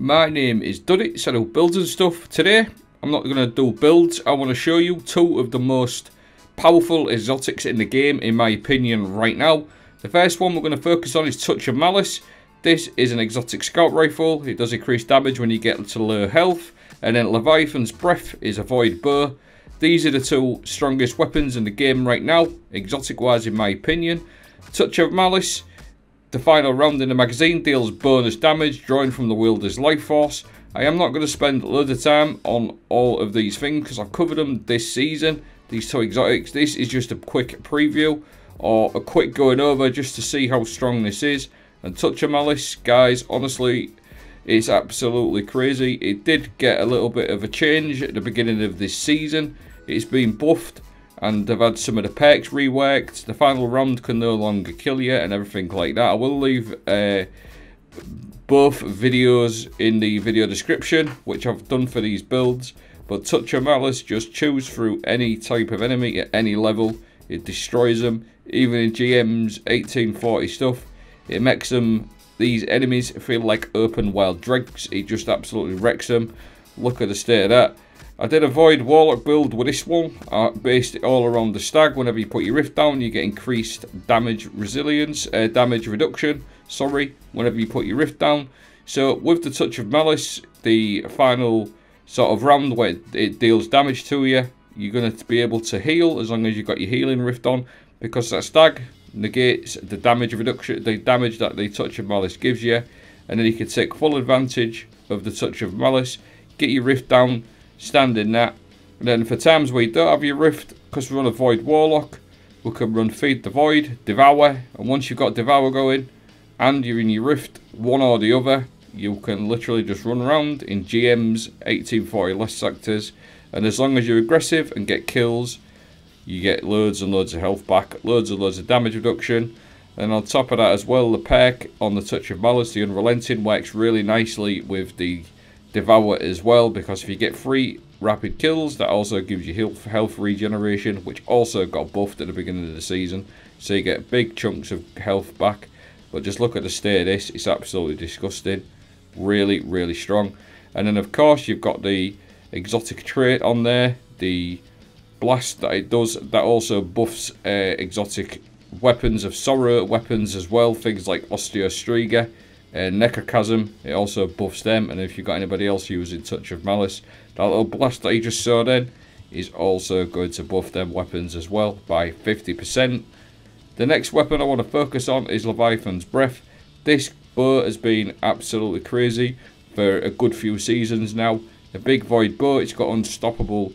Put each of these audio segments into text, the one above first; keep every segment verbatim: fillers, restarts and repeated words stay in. My name is Duddy, so I do builds and stuff. Today, I'm not going to do builds. I want to show you two of the most powerful exotics in the game, in my opinion, right now. The first one we're going to focus on is Touch of Malice. This is an exotic scout rifle. It does increase damage when you get to low health. And then Leviathan's Breath is a void bow. These are the two strongest weapons in the game right now, exotic-wise in my opinion. Touch of Malice, the final round in the magazine, deals bonus damage drawing from the wielder's life force. I am not going to spend a load of time on all of these things because I've covered them this season, these two exotics. This is just a quick preview or a quick going over just to see how strong this is. And Touch of Malice, guys, honestly, it's absolutely crazy. It did get a little bit of a change at the beginning of this season. It's been buffed and they've had some of the perks reworked. The final round can no longer kill you and everything like that. I will leave uh, both videos in the video description, which I've done for these builds. But Touch of Malice just chews through any type of enemy at any level. It destroys them. Even in G M's eighteen forty stuff, it makes them, these enemies feel like open wild dregs. It just absolutely wrecks them. Look at the state of that. I did a Void Warlock build with this one. I based it all around the Stag. Whenever you put your Rift down, you get increased damage resilience, uh, damage reduction, sorry, whenever you put your Rift down. So with the Touch of Malice, the final sort of round where it deals damage to you, you're going to be able to heal as long as you've got your healing Rift on, because that Stag negates the damage reduction, the damage that the Touch of Malice gives you, and then you can take full advantage of the Touch of Malice, get your Rift down, stand in that, and then for times where you don't have your Rift, because we're on a Void Warlock, we can run Feed the Void, Devour, and once you've got Devour going and you're in your Rift, one or the other, you can literally just run around in G M's eighteen forty less sectors, and as long as you're aggressive and get kills, you get loads and loads of health back, loads and loads of damage reduction. And on top of that as well, the perk on the Touch of Malice, the Unrelenting, works really nicely with the Devour as well, because if you get three rapid kills, that also gives you health regeneration, which also got buffed at the beginning of the season, so you get big chunks of health back. But just look at the state of this, it's absolutely disgusting, really really strong. And then of course you've got the exotic trait on there, the blast that it does, that also buffs uh, exotic weapons of sorrow weapons as well, things like Osteostriga and uh, Necrochasm, it also buffs them. And if you've got anybody else using Touch of Malice, that little blast that you just saw then is also going to buff them weapons as well by fifty percent. The next weapon I want to focus on is Leviathan's Breath. This bow has been absolutely crazy for a good few seasons now. A big void bow, it's got unstoppable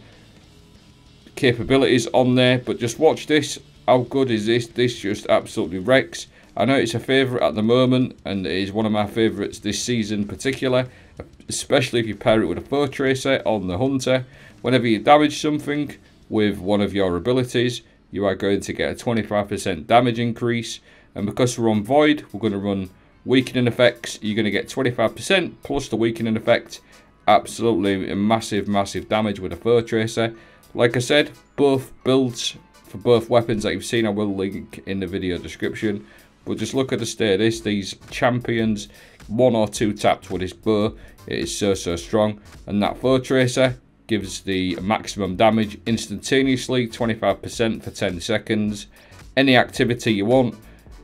capabilities on there, but just watch this, how good is this? This just absolutely wrecks. I know it's a favourite at the moment, and it is one of my favourites this season in particular, especially if you pair it with a Foetracer on the Hunter. Whenever you damage something with one of your abilities, you are going to get a twenty-five percent damage increase, and because we're on Void, we're going to run weakening effects. You're going to get twenty-five percent plus the weakening effect, absolutely massive, massive damage with a Foetracer. Like I said, both builds for both weapons that you've seen I will link in the video description. But just look at the state of this, these champions, one or two taps with this bow, it is so, so strong. And that Foetracer gives the maximum damage instantaneously, twenty-five percent for ten seconds. Any activity you want,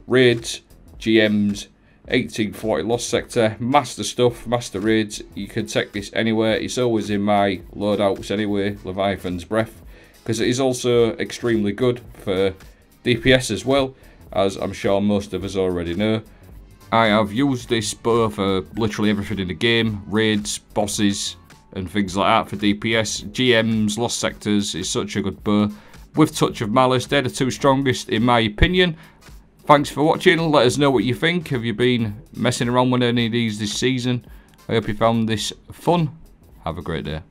raids, G M's, eighteen forty Lost Sector, master stuff, master raids, you can take this anywhere. It's always in my loadouts anyway, Leviathan's Breath, because it is also extremely good for D P S as well. As I'm sure most of us already know, I have used this bow for literally everything in the game, raids, bosses and things like that for D P S. G M's, Lost Sectors is such a good bow. With Touch of Malice, they're the two strongest in my opinion. Thanks for watching, let us know what you think. Have you been messing around with any of these this season? I hope you found this fun. Have a great day.